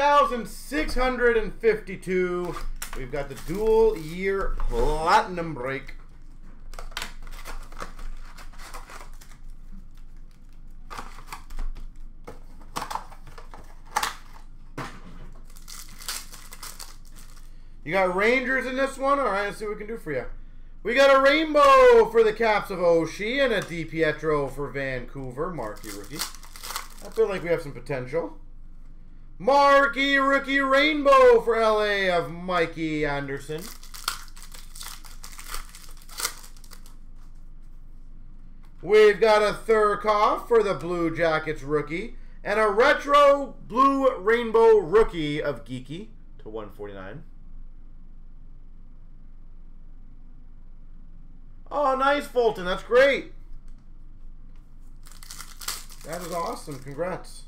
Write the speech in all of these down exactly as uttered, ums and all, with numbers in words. one thousand six hundred fifty-two. We've got the dual year platinum break. You got Rangers in this one? All right, let's see what we can do for you. We got a rainbow for the Caps of Oshie and a Di Pietro for Vancouver. Marquee rookie. I feel like we have some potential. Marquee rookie rainbow for L A of Mikey Anderson. We've got a Thurkoff for the Blue Jackets rookie and a retro blue rainbow rookie of Geeky to one forty-nine. Oh, nice, Fulton. That's great. That is awesome. Congrats.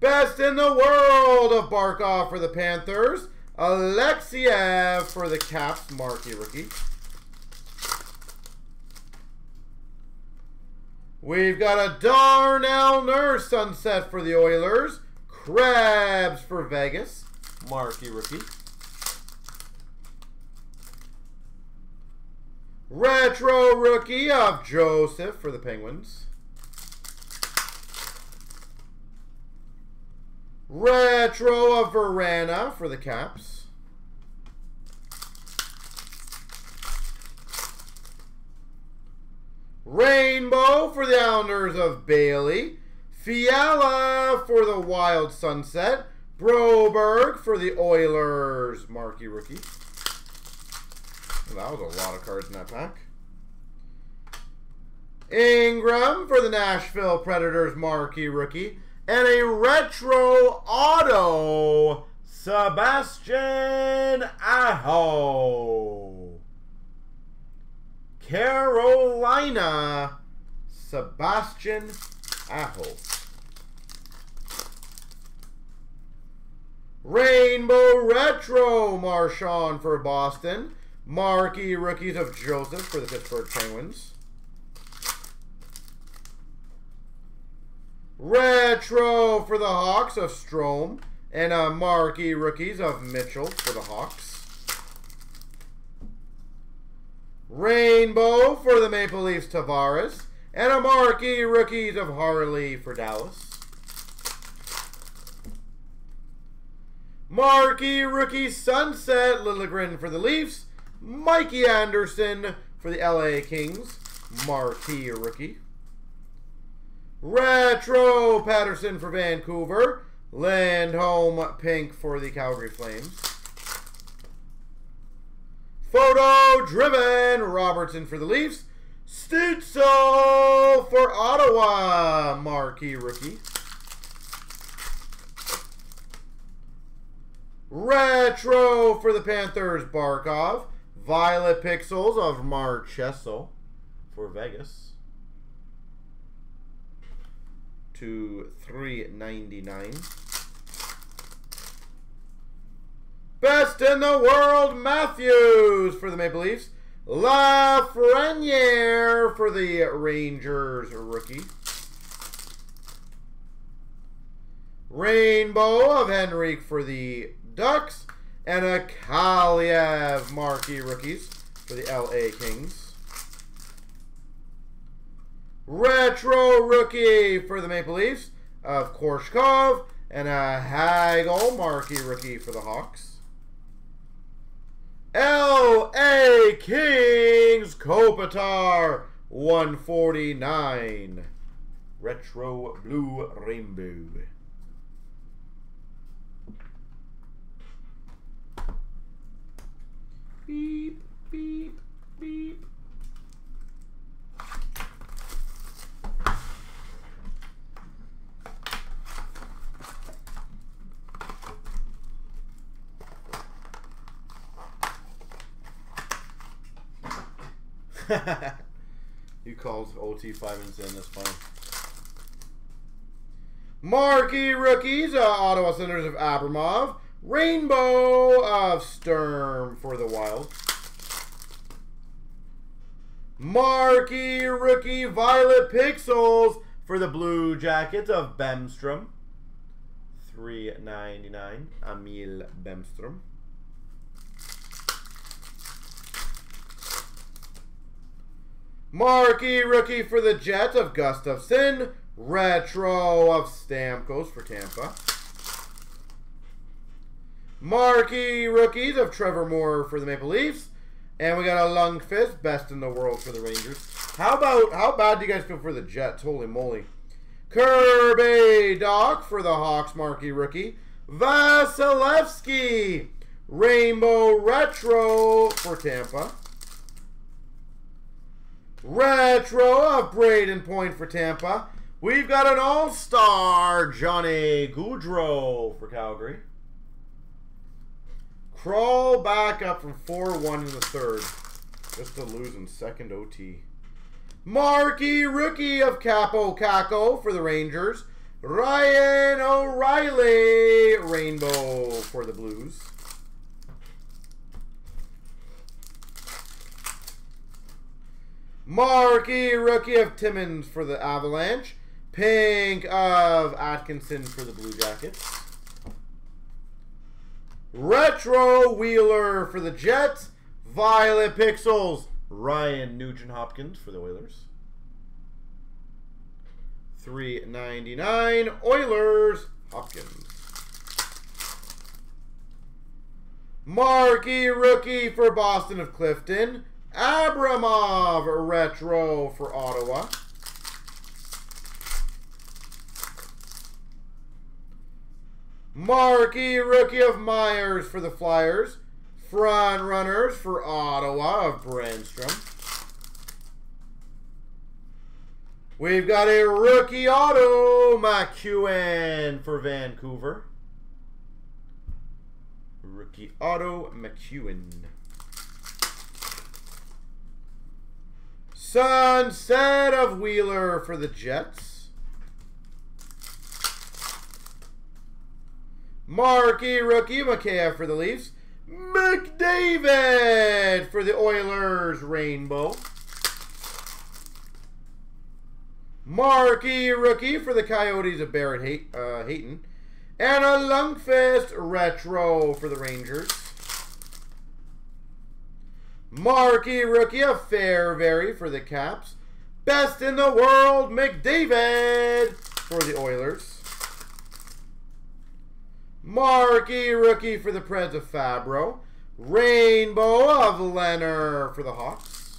Best in the world of Barkov for the Panthers. Alexiev for the Caps. Marquee rookie. We've got a Darnell Nurse sunset for the Oilers. Krebs for Vegas. Marquee rookie. Retro rookie of Joseph for the Penguins. Retro of Verana for the Caps. Rainbow for the Islanders of Bailey. Fiala for the Wild Sunset. Broberg for the Oilers. Marquee rookie. That was a lot of cards in that pack. Ingram for the Nashville Predators, marquee rookie. And a retro auto, Sebastian Aho. Carolina, Sebastian Aho. Rainbow retro, Marchand for Boston. Marquee rookies of Joseph for the Pittsburgh Penguins. Retro for the Hawks of Strome. And uh, marquee rookies of Mitchell for the Hawks. Rainbow for the Maple Leafs, Tavares. And a marquee rookies of Harley for Dallas. Marquee rookie sunset, Lilligren for the Leafs. Mikey Anderson for the L A Kings, marquee rookie. Retro Patterson for Vancouver. Lindholm pink for the Calgary Flames. Photo driven Robertson for the Leafs. Stutzle for Ottawa, marquee rookie. Retro for the Panthers, Barkov. Violet Pixels of Marchand for Vegas to three ninety-nine. Best in the world, Matthews for the Maple Leafs. Lafreniere for the Rangers rookie. Rainbow of Henrik for the Ducks. And a Kaliev marquee rookies for the L A Kings. Retro rookie for the Maple Leafs of Korshkov. And a Hagel marquee rookie for the Hawks. L A Kings Kopitar one forty-nine. Retro blue rainbow. Beep, beep, beep. You called O T five and ten, that's fine. Marquee rookies, uh, Ottawa Senators of Abramov. Rainbow of Sturm for the Wild. Marquee rookie Violet Pixels for the Blue Jackets of Bemstrom. three ninety-nine, Emil Bemstrom. Marquee rookie for the Jets of Gustafson. Retro of Stamkos for Tampa. Marquee rookies of Trevor Moore for the Maple Leafs. And we got a Lundqvist, best in the world for the Rangers. How about, how bad do you guys feel for the Jets? Holy moly. Kirby Doc for the Hawks, marquee rookie. Vasilevsky, rainbow retro for Tampa. Retro of Braden Point for Tampa. We've got an all-star, Johnny Gaudreau for Calgary. Crawl back up from four one in the third, just to lose in second O T. Marquee rookie of Capo Caco for the Rangers. Ryan O'Reilly, rainbow for the Blues. Marquee rookie of Timmins for the Avalanche. Pink of Atkinson for the Blue Jackets. Retro Wheeler for the Jets. Violet Pixels, Ryan Nugent-Hopkins for the Oilers. three ninety-nine, Oilers, Hopkins. Marquee rookie for Boston of Clifton. Abramov retro for Ottawa. Marquee rookie of Myers for the Flyers. Front runners for Ottawa of Bemstrom. We've got a rookie auto McEwen for Vancouver. Rookie auto McEwen. Sunset of Wheeler for the Jets. Marquee rookie Mikheyev for the Leafs. McDavid for the Oilers, rainbow. Marquee rookie for the Coyotes of Barrett Hay uh, Hayton. And a Lundqvist retro for the Rangers. Marquee rookie of Fairbury for the Caps. Best in the world, McDavid for the Oilers. Marquee rookie for the Preds of Fabro. Rainbow of Leonard for the Hawks.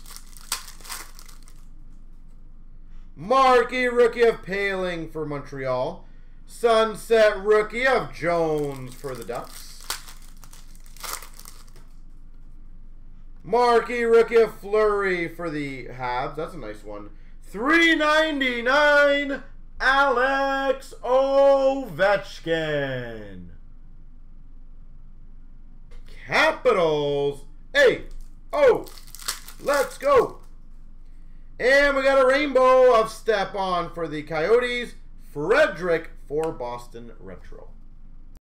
Marquee rookie of Paling for Montreal. Sunset rookie of Jones for the Ducks. Marquee rookie of Fleury for the Habs. That's a nice one. three ninety-nine, Alex Ovechkin. Capitals. Hey, oh, let's go. And we got a rainbow of Stepan for the Coyotes. Frederick for Boston retro.